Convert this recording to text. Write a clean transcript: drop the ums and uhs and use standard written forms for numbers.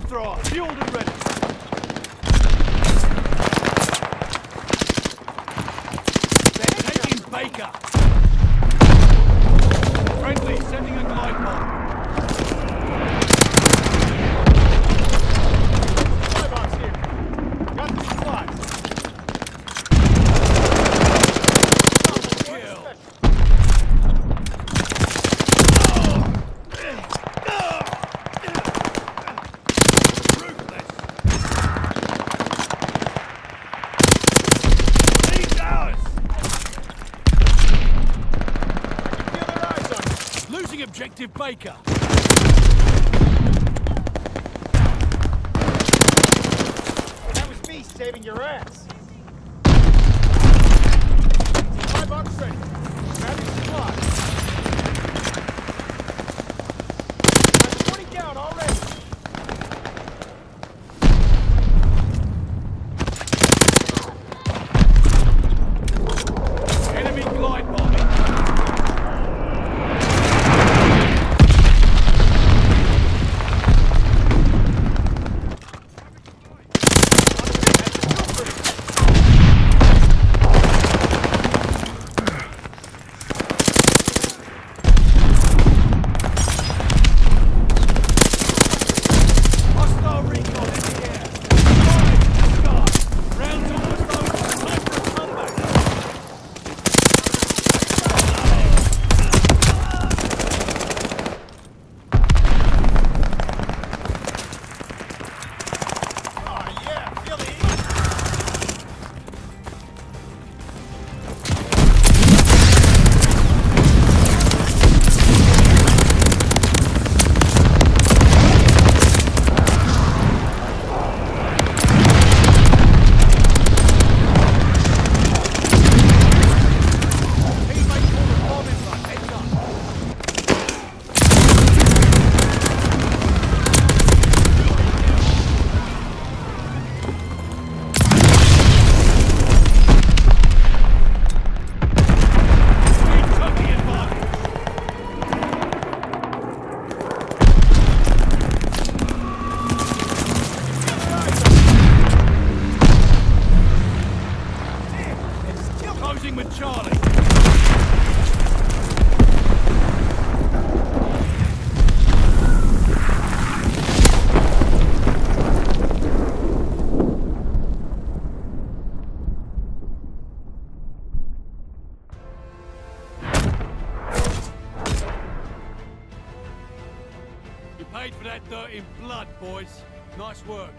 Flamethrower, fueled and ready. They're taking Baker. Friendly, sending a glide bomb. Objective Baker. That was me saving your ass. My box ready. Grabbing supplies. I'm 20 down already. With Charlie. You paid for that dirt in blood, boys. Nice work.